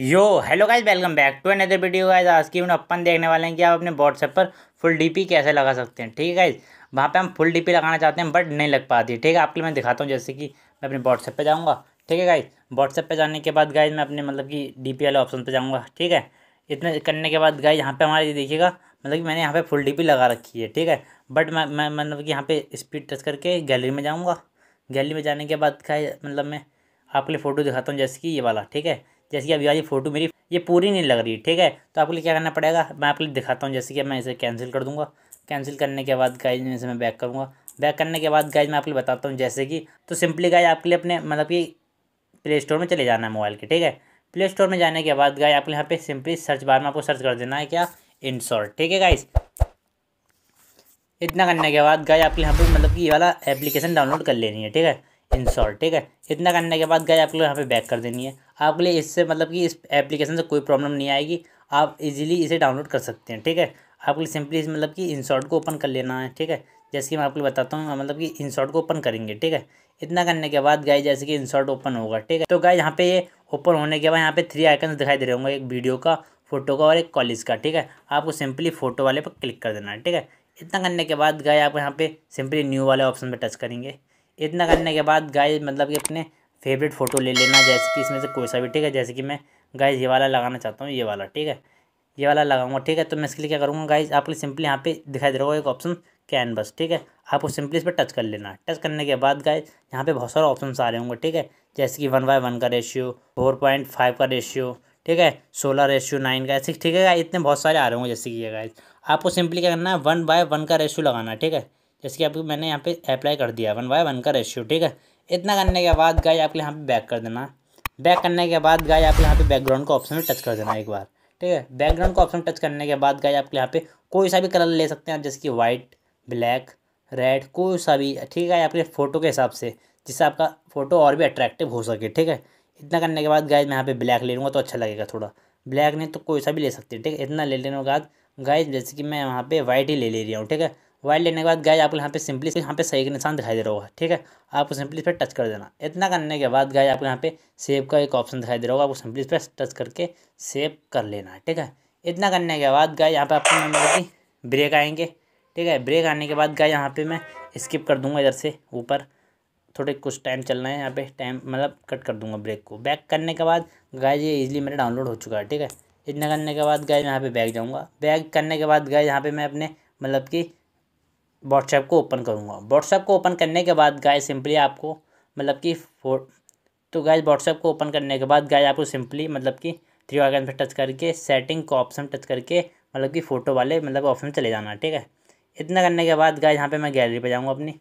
Yo hello guys, welcome back to another video. Guys आज की अपन देखने वाले हैं कि आप अपने व्हाट्सएप पर फुल डीपी कैसे लगा सकते हैं। ठीक है गाइज, वहाँ पे हम फुल डीपी लगाना चाहते हैं बट नहीं लग पाती। ठीक है, आपके लिए मैं दिखाता हूँ। जैसे कि मैं अपने व्हाट्सएप पे जाऊँगा। ठीक है गाइज, व्हाट्सएप पे जाने के बाद गाइज मैं अपने मतलब कि डीपी वाले ऑप्शन पर जाऊँगा। ठीक है, इतने करने के बाद गाइज यहाँ पर हमारे देखिएगा मतलब कि मैंने यहाँ पर फुल डीपी लगा रखी है। ठीक है, बट मैं मतलब कि यहाँ पर स्पीड टच करके गैलरी में जाऊँगा। गैलरी में जाने के बाद गाइज मतलब मैं आपके लिए फ़ोटो दिखाता हूँ, जैसे कि ये वाला। ठीक है, जैसे कि अभी आज ये फ़ोटो मेरी ये पूरी नहीं लग रही। ठीक है, तो आपके लिए क्या करना पड़ेगा मैं आपके लिए दिखाता हूँ। जैसे कि मैं इसे कैंसिल कर दूंगा। कैंसिल करने के बाद गाइज मैं इसे मैं बैक करूँगा। बैक करने के बाद गाइज मैं आपके लिए बताता हूँ। जैसे कि तो सिंपली गाइज आपके लिए अपने मतलब कि प्ले स्टोर में चले जाना है मोबाइल के। ठीक है, प्ले स्टोर में जाने के बाद गाइज आपके यहाँ पर सिंपली सर्च बार में आपको सर्च कर देना है क्या, इनशॉट। ठीक है गाइज, इतना करने के बाद गाइज आपके यहाँ पर मतलब कि ये वाला एप्लीकेशन डाउनलोड कर लेनी है। ठीक है, InShot। ठीक है, इतना करने के बाद गाइज आप लोग यहाँ पे बैक कर देनी है। आपके लिए इससे मतलब कि इस एप्लीकेशन से कोई प्रॉब्लम नहीं आएगी, आप इजीली इसे डाउनलोड कर सकते हैं। ठीक है, आपके लिए सिंपली इस मतलब कि InShot को ओपन कर लेना है। ठीक है, जैसे कि मैं आपको बताता हूँ मतलब कि InShot को ओपन करेंगे। ठीक है, इतना करने के बाद गाइज जैसे कि InShot ओपन होगा। ठीक है, तो गाइज यहाँ पे ये ओपन होने के बाद यहाँ पे 3 आइकन दिखाई दे रहे होंगे, एक वीडियो का, फोटो का और एक कॉलेज का। ठीक है, आपको सिंपली फोटो वाले पर क्लिक कर देना है। ठीक है, इतना करने के बाद गाइज आप यहाँ पे सिंपली न्यू वाले ऑप्शन पर टच करेंगे। इतना करने के बाद गाइज मतलब कि अपने फेवरेट फ़ोटो ले लेना, जैसे कि इसमें से कोई सा भी। ठीक है, जैसे कि मैं गाइज ये वाला लगाना चाहता हूँ, ये वाला। ठीक है, ये वाला लगाऊंगा। ठीक है, तो मैं इसके लिए क्या करूँगा गाइज, आपको सिंपली यहाँ पे दिखाई दे रहा होगा एक ऑप्शन कैनवस। ठीक है, आपको सिंपली इस पर टच कर लेना। टच करने के बाद गाइज यहाँ पे बहुत सारे ऑप्शन आ रहे होंगे। ठीक है, जैसे कि 1:1 का रेशियो, 4.5 का रेशियो, ठीक है 16:9 का, 6। ठीक है गाइज, इतने बहुत सारे आ रहे होंगे। जैसे कि ये गाइज आपको सिंपली क्या करना है, 1:1 का रेशियो लगाना है। ठीक है, जैसे कि आपको मैंने यहाँ पे अप्लाई कर दिया 1:1 का रेशियो। ठीक है, इतना करने के बाद गाइज आपके यहाँ पे बैक कर देना। बैक करने के बाद गाइज आपके यहाँ पे बैकग्राउंड का ऑप्शन में टच कर देना एक बार। ठीक है, बैकग्राउंड का ऑप्शन टच करने के बाद गाइज आपके यहाँ पे कोई सा भी कलर ले सकते हैं आप, जैसे कि वाइट, ब्लैक, रेड, कोई सा भी। ठीक है, आपके फ़ोटो के हिसाब से, जिससे आपका फ़ोटो और भी अट्रैक्टिव हो सके। ठीक है, इतना करने के बाद गाइज मैं यहाँ पे ब्लैक ले लूँगा तो अच्छा लगेगा थोड़ा। ब्लैक नहीं तो कोई सा भी ले सकते हैं। ठीक है, इतना ले लेने के बाद गाइज जैसे कि मैं वहाँ पे वाइट ही ले ले रहा हूँ। ठीक है, वाइट लेने के बाद गाइज आपको यहाँ पे सिंपली यहाँ पे सही का निशान दिखाई दे रहा होगा। ठीक है, आपको सिंपली इस पर टच कर देना। इतना करने के बाद गाइज आपको यहाँ पे सेव का एक ऑप्शन दिखाई दे रहा होगा, आपको सिंपली इस पर टच करके सेव कर लेना है। ठीक है, इतना करने के बाद गाइज यहाँ पे आपको मतलब कि ब्रेक आएंगे। ठीक है, ब्रेक आने के बाद गाइज यहाँ पर मैं स्किप कर दूँगा इधर से ऊपर, थोड़े कुछ टाइम चलना है यहाँ पे, टाइम मतलब कट कर दूँगा ब्रेक को। बैक करने के बाद गाइज ये ईजिली मेरा डाउनलोड हो चुका है। ठीक है, इतना करने के बाद गाइज यहाँ पर बैक जाऊँगा। बैक करने के बाद गाइज यहाँ पर मैं अपने मतलब कि व्हाट्सएप को ओपन करूँगा। व्हाट्सएप को ओपन करने के बाद गाइज सिंपली आपको मतलब कि तो गाइज व्हाट्सएप को ओपन करने के बाद गाइज आपको सिंपली मतलब कि 3 आइकन पर टच करके सेटिंग का ऑप्शन टच करके मतलब कि फ़ोटो वाले मतलब ऑप्शन चले जाना। ठीक है, इतना करने के बाद गाइज यहाँ पे मैं गैलरी पे जाऊँगा अपनी।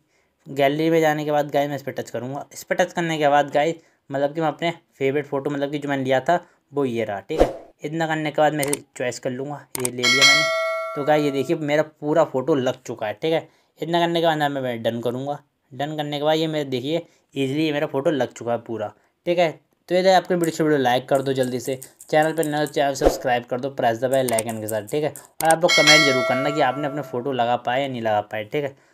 गैलरी में जाने के बाद गाइज मैं इस पर टच करूँगा। इस पर टच करने के बाद गाइज मतलब कि मैं अपने फेवरेट फ़ोटो मतलब कि जो मैंने लिया था वो ये रहा। ठीक है, इतना करने के बाद मैं इसे चॉइस कर लूँगा, ये ले लिया मैंने। तो गाइज ये देखिए मेरा पूरा फ़ोटो लग चुका है। ठीक है, इतना करने के बाद मैं डन करूँगा। डन करने के बाद ये मेरा देखिए ईजिली मेरा फ़ोटो लग चुका है पूरा। ठीक है, तो ये आपके वीडियो लाइक कर दो जल्दी से, चैनल पर नया चैनल सब्सक्राइब कर दो, प्रेस द बेल आइकन के साथ। ठीक है, और आप लोग कमेंट जरूर करना कि आपने अपने फ़ोटो लगा पाए या नहीं लगा पाए। ठीक है।